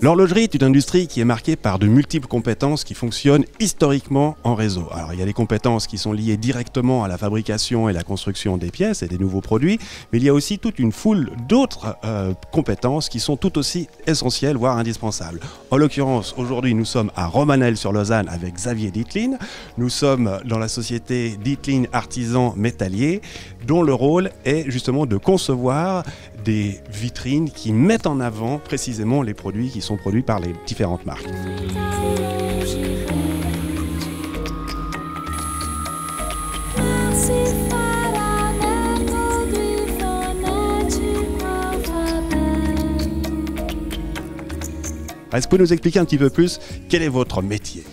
L'horlogerie est une industrie qui est marquée par de multiples compétences qui fonctionnent historiquement en réseau. Alors il y a les compétences qui sont liées directement à la fabrication et la construction des pièces et des nouveaux produits, mais il y a aussi toute une foule d'autres compétences qui sont tout aussi essentielles, voire indispensables. En l'occurrence, aujourd'hui nous sommes à Romanel-sur-Lausanne avec Xavier Dietlin. Nous sommes dans la société Dietlin Artisan Métallier, dont le rôle est justement de concevoir des vitrines qui mettent en avant précisément les produits qui sont produits par les différentes marques. Est-ce que vous pouvez nous expliquer un petit peu plus quel est votre métier ?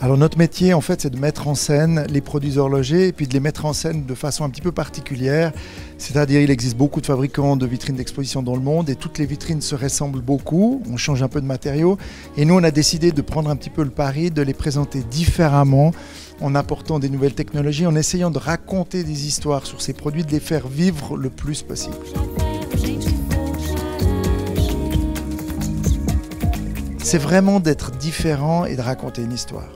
Alors notre métier en fait c'est de mettre en scène les produits horlogers et puis de les mettre en scène de façon un petit peu particulière, c'est-à-dire il existe beaucoup de fabricants de vitrines d'exposition dans le monde et toutes les vitrines se ressemblent beaucoup, on change un peu de matériaux et nous on a décidé de prendre un petit peu le pari de les présenter différemment en apportant des nouvelles technologies, en essayant de raconter des histoires sur ces produits, de les faire vivre le plus possible. C'est vraiment d'être différent et de raconter une histoire.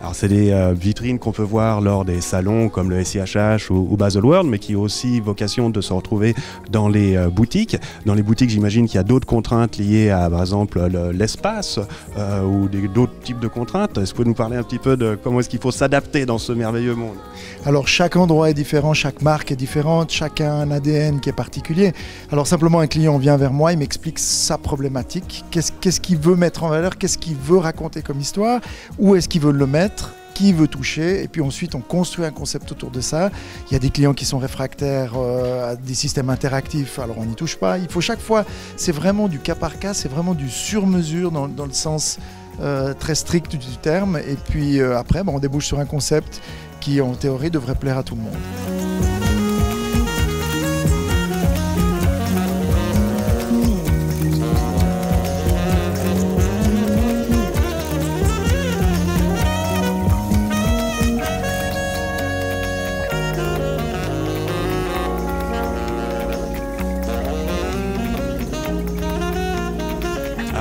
Alors c'est des vitrines qu'on peut voir lors des salons comme le SIHH ou Baselworld, mais qui ont aussi vocation de se retrouver dans les boutiques. Dans les boutiques, j'imagine qu'il y a d'autres contraintes liées à, par exemple, l'espace ou d'autres types de contraintes. Est-ce que vous pouvez nous parler un petit peu de comment est-ce qu'il faut s'adapter dans ce merveilleux monde? Alors chaque endroit est différent, chaque marque est différente, chacun a un ADN qui est particulier. Alors simplement un client vient vers moi, il m'explique sa problématique, qu'est-ce qu'il veut mettre en valeur, qu'est-ce qu'il veut raconter comme histoire, où est-ce qu'il veut le mettre, qui veut toucher, et puis ensuite on construit un concept autour de ça. Il y a des clients qui sont réfractaires à des systèmes interactifs, alors on n'y touche pas. Il faut chaque fois, c'est vraiment du cas par cas, c'est vraiment du sur-mesure dans le sens très strict du terme, et puis après on débouche sur un concept qui en théorie devrait plaire à tout le monde.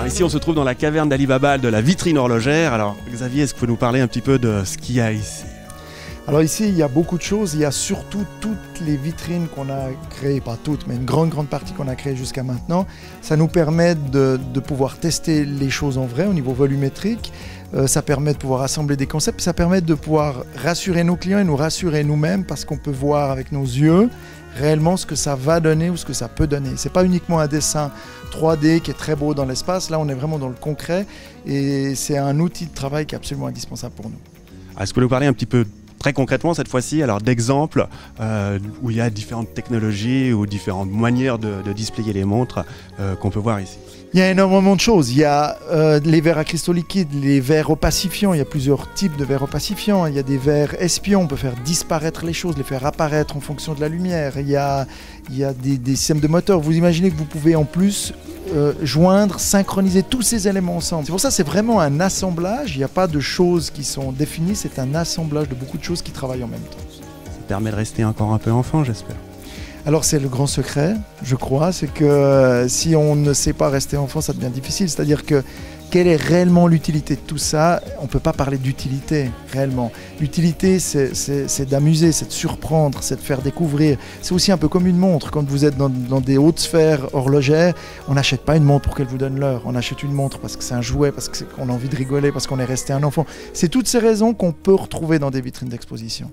Ici on se trouve dans la caverne d'Ali Baba de la vitrine horlogère. Alors Xavier, est-ce que vous pouvez nous parler un petit peu de ce qu'il y a ici? Alors ici il y a beaucoup de choses, il y a surtout toutes les vitrines qu'on a créées, pas toutes mais une grande partie qu'on a créée jusqu'à maintenant. Ça nous permet de pouvoir tester les choses en vrai au niveau volumétrique, ça permet de pouvoir assembler des concepts, ça permet de pouvoir rassurer nos clients et nous rassurer nous-mêmes parce qu'on peut voir avec nos yeux réellement ce que ça va donner ou ce que ça peut donner. C'est pas uniquement un dessin 3D qui est très beau dans l'espace, là on est vraiment dans le concret et c'est un outil de travail qui est absolument indispensable pour nous. Est-ce que vous parlez un petit peu très concrètement cette fois-ci, alors d'exemples où il y a différentes technologies ou différentes manières de displayer les montres qu'on peut voir ici? Il y a énormément de choses, il y a les verres à cristaux liquides, les verres opacifiants, il y a plusieurs types de verres opacifiants, il y a des verres espions, on peut faire disparaître les choses, les faire apparaître en fonction de la lumière, il y a des systèmes de moteurs, vous imaginez que vous pouvez en plus joindre, synchroniser tous ces éléments ensemble. C'est pour ça que c'est vraiment un assemblage, il n'y a pas de choses qui sont définies, c'est un assemblage de beaucoup de choses qui travaillent en même temps. Ça permet de rester encore un peu enfant, j'espère. Alors c'est le grand secret, je crois, c'est que si on ne sait pas rester enfant, ça devient difficile. C'est-à-dire que quelle est réellement l'utilité de tout ça? On ne peut pas parler d'utilité réellement. L'utilité, c'est d'amuser, c'est de surprendre, c'est de faire découvrir. C'est aussi un peu comme une montre. Quand vous êtes dans des hautes sphères horlogères, on n'achète pas une montre pour qu'elle vous donne l'heure. On achète une montre parce que c'est un jouet, parce qu'on a envie de rigoler, parce qu'on est resté un enfant. C'est toutes ces raisons qu'on peut retrouver dans des vitrines d'exposition.